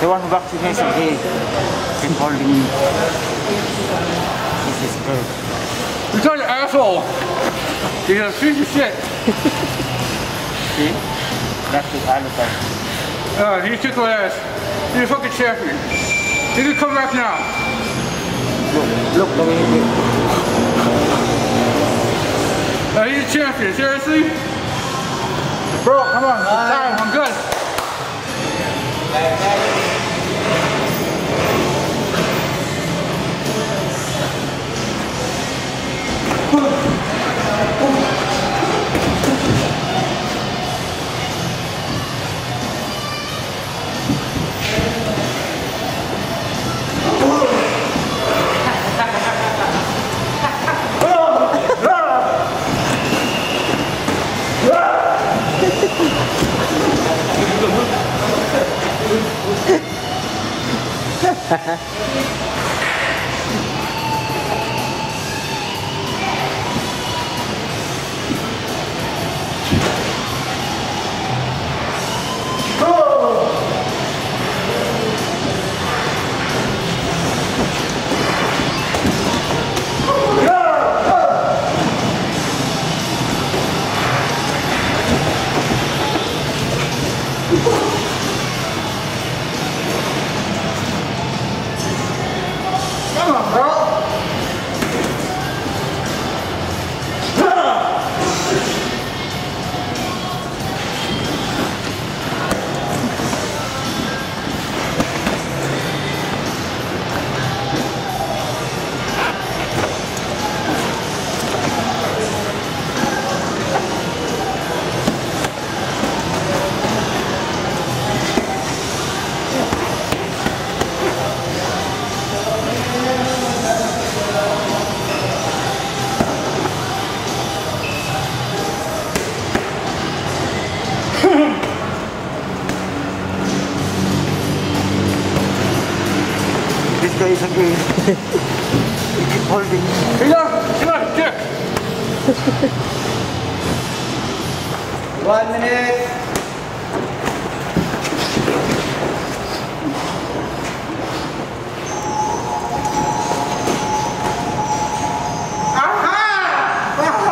They want to vaccinate him. Hey, keep holding him. This is good. You're such an asshole! You're a piece of shit! See? That's what I look like. You took your ass. You're a fucking champion. You can come back now. Look, look, look. He's a champion, seriously? Bro, come on. Time. I'm good. He's hungry. He keeps holding. Come on, jerk! 1 minute. Aha!